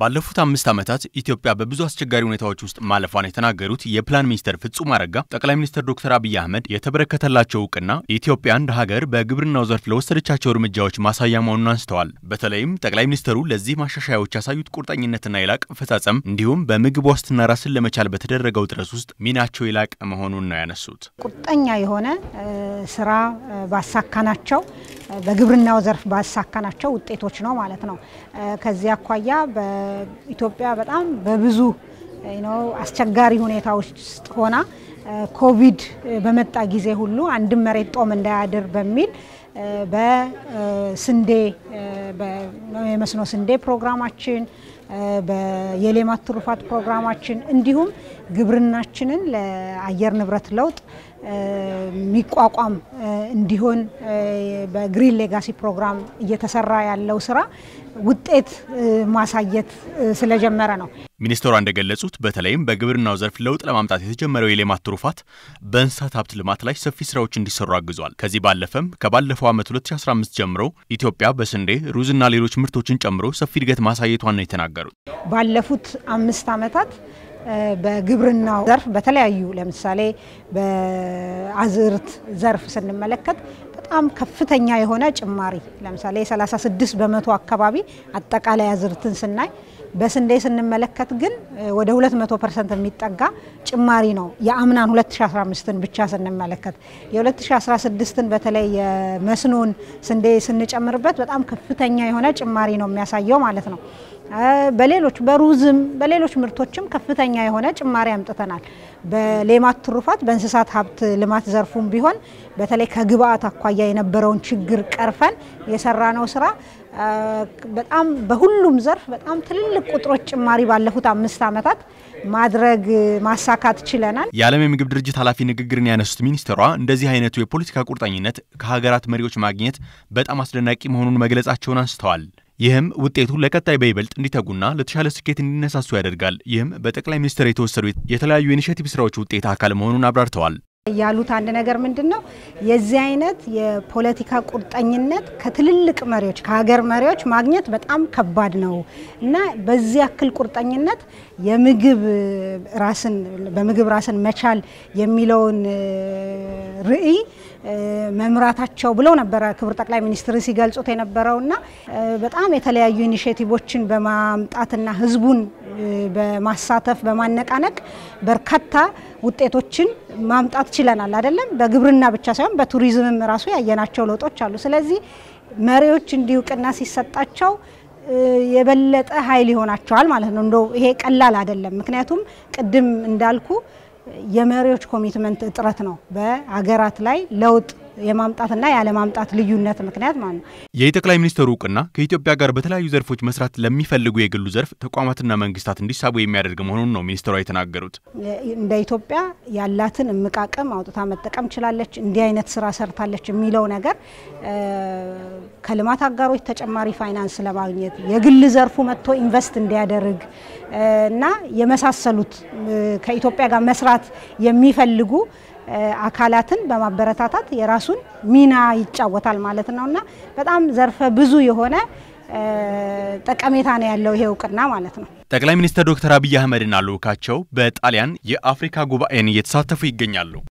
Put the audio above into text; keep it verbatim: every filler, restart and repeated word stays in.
ባለፉት አምስት ዓመታት ኢትዮጵያ በብዙ አስቸጋሪ ሁኔታዎች ውስጥ ማለፏን የተናገሩት የፕላን ሚኒስተር ፍጹም አረጋ ጠቅላይ ሚኒስተር ዶክተር አብይ አህመድ የተበረከተላቸው ዕውቅና ኢትዮጵያ እንደ ሀገር በግብርናው ዘርፍ ለወሰደቻቸው እርምጃዎች ማሳያ መሆኑን አንስተዋል። በተለይም ጠቅላይ ሚኒስተሩ ለዚህ ማሻሻያዎች ያሳዩት ቁርጠኝነትና የላቀ አፈጻጸም እንዲሁም በምግብ ዋስትና ራስን ለመቻል በተደረገው ጥረት ውስጥ ሚናቸው የላቀ መሆኑን ነው ያነሱት። ቁርጠኛ የሆነ ስራ ባሳካናቸው በግብርናው ዘርፍ ባሳካናቸው ውጤቶች ነው ማለት ነው። ከዚያ አኳያ ኢትዮጵያ በጣም በብዙ ዩ ኖ አስቸጋሪ ሁኔታዎች ሆና ኮቪድ በመጣ ጊዜ ሁሉ አንድ መሬት ጦም እንዳያድር በሚል በስንዴ በመስኖ ስንዴ ፕሮግራማችን በየሌማት ትሩፋት ፕሮግራማችን እንዲሁም ግብርናችንን ለአየር ንብረት ለውጥ ሚቋቋም እንዲሆን በግሪን ሌጋሲ ፕሮግራም እየተሰራ ያለው ስራ ውጤት ማሳየት ስለጀመረ ነው። ሚኒስተሩ እንደገለጹት በተለይም በግብርናው ዘርፍ ለውጥ ለማምጣት የተጀመረው የሌማት ትሩፋት በእንስሳት ሀብት ልማት ላይ ሰፊ ስራዎች እንዲሰሩ አግዟል። ከዚህ ባለፈም ከባለፈው ዓመት ሁለት ሺህ አስራ አምስት ጀምሮ ኢትዮጵያ በስንዴ ሩዝና ሌሎች ምርቶችን ጨምሮ ሰፊ እድገት ማሳየቷን ነው የተናገሩት። ባለፉት አምስት ዓመታት በግብርናው ዘርፍ በተለያዩ ለምሳሌ በአዝርት ዘርፍ سنመለከት በጣም ከፍተኛ የሆነ ጭማሪ ለምሳሌ ሰላሳ ስድስት በመቶ አካባቢ አጠቃላይ አዝርትን ስናይ በስንዴ سنመለከት ግን ወደ ሁለት መቶ ፐርሰንት የሚጠጋ ጭማሪ ነው ያአምናን ሁለት ሺህ አስራ አምስትን ብቻ سنመለከት የ2016ን በተለይ የመስኖን ስንዴ سنጨምርበት በጣም ከፍተኛ የሆነ ጭማሪ ነው የሚያሳየው ማለት ነው። በሌሎች በሩዝም በሌሎች ምርቶችም ከፍተኛ የሆነ ጭማሪ አምጥተናል። በሌማት ትሩፋት በእንስሳት ሀብት ልማት ዘርፉም ቢሆን በተለይ ከግብአት አኳያ የነበረውን ችግር ቀርፈን የሰራነው ስራ በጣም በሁሉም ዘርፍ በጣም ትልልቅ ቁጥሮች ጭማሪ ባለፉት አምስት ዓመታት ማድረግ ማሳካት ችለናል። የዓለም የምግብ ድርጅት ኃላፊ ንግግርን ያነሱት ሚኒስተሯ እንደዚህ አይነቱ የፖለቲካ ቁርጠኝነት ከሀገራት መሪዎች ማግኘት በጣም አስደናቂ መሆኑን መግለጻቸውን አንስተዋል። ይህም ውጤቱ ለቀጣይ በይበልጥ እንዲተጉና ለተሻለ ስኬት እንዲነሳሱ ያደርጋል። ይህም በጠቅላይ ሚኒስተር የተወሰዱ የተለያዩ ኢኒሼቲቭ ስራዎች ውጤት አካል መሆኑን አብራርተዋል። ያሉት አንድ ነገር ምንድነው የዚህ አይነት የፖለቲካ ቁርጠኝነት ከትልልቅ መሪዎች ከሀገር መሪዎች ማግኘት በጣም ከባድ ነው እና በዚህ አክል ቁርጠኝነት የምግብ ራስን በምግብ ራስን መቻል የሚለውን ራዕይ መምራታቸው ብለው ነበር ክብር ጠቅላይ ሚኒስትር ሲገልጹት የነበረውና በጣም የተለያዩ ኢኒሼቲቭዎችን በማምጣትና ህዝቡን በማሳተፍ በማነቃነቅ በርካታ ውጤቶችን ማምጣት ችለናል አይደለም በግብርና ብቻ ሳይሆን በቱሪዝምም ራሱ ያየናቸው ለውጦች አሉ። ስለዚህ መሪዎች እንዲውቅና ሲሰጣቸው የበለጠ ኃይል ይሆናቸዋል ማለት ነው። እንደው ይሄ ቀላል አይደለም ምክንያቱም ቅድም እንዳልኩ የመሪዎች ኮሚትመንት ጥረት ነው በአገራት ላይ ለውጥ የማምጣትና ያለ ማምጣት ልዩነት ምክንያት ማለት ነው። የጠቅላይ ሚኒስተሩ ዕውቅና ከኢትዮጵያ ጋር በተለያዩ ዘርፎች መስራት ለሚፈልጉ የግሉ ዘርፍ ተቋማትና መንግስታት እንዲሳቡ የሚያደርግ መሆኑን ነው ሚኒስተሩ የተናገሩት። እንደ ኢትዮጵያ ያላትን እምቃቀም አውጥታ መጠቀም ቻላለች እንዲህ አይነት ስራ ሰርታለች የሚለው ነገር ከልማት አጋሮች ተጨማሪ ፋይናንስ ለማግኘት የግል ዘርፉ መጥቶ ኢንቨስት እንዲያደርግ እና የመሳሰሉት ከኢትዮጵያ ጋር መስራት የሚፈልጉ አካላትን በማበረታታት የራሱን ሚና ይጫወታል ማለት ነውና በጣም ዘርፈ ብዙ የሆነ ጠቀሜታ ነው ያለው ይሄው ዕውቅና ማለት ነው። ጠቅላይ ሚኒስተር ዶክተር አብይ አህመድና ልዑካቸው በጣሊያን የአፍሪካ ጉባኤን እየተሳተፉ ይገኛሉ።